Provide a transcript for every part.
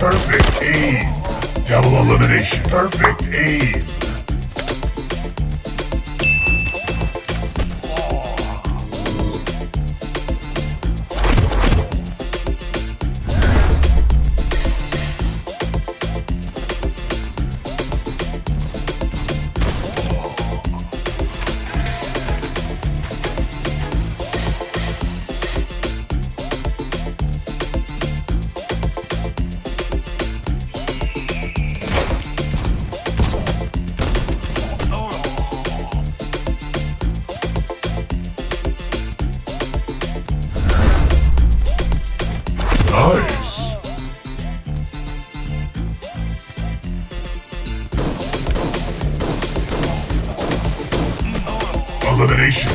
Perfect aim! Double elimination! Perfect aim! Nice! Elimination!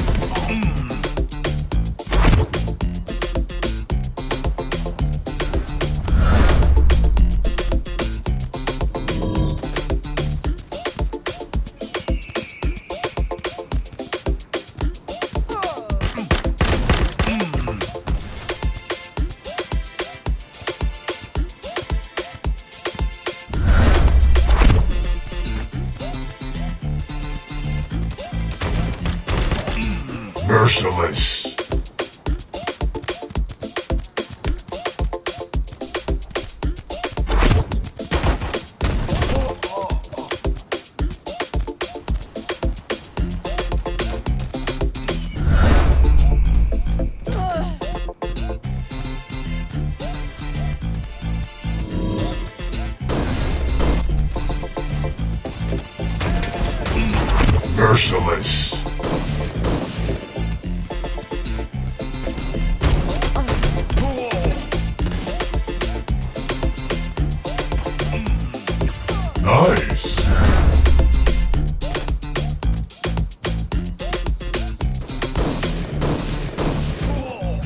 Merciless. Merciless. Nice!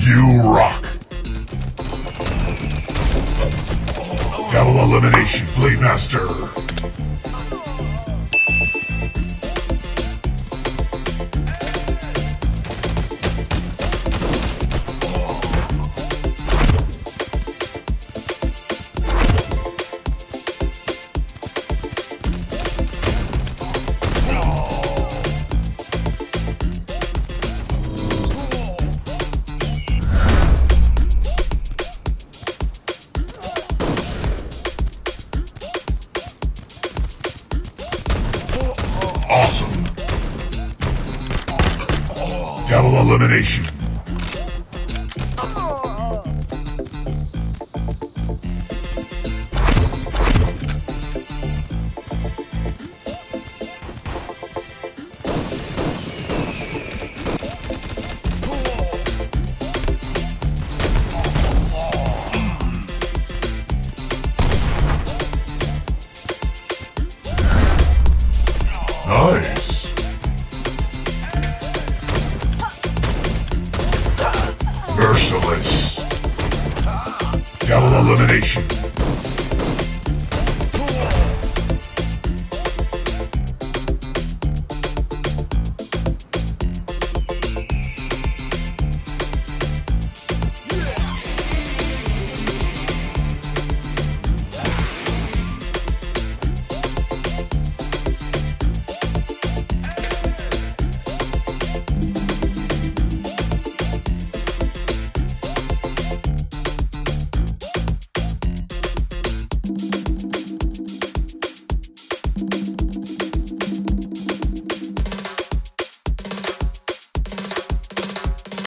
You rock! Double elimination, Blade Master! Awesome. Double elimination. Nice! Merciless! Double elimination!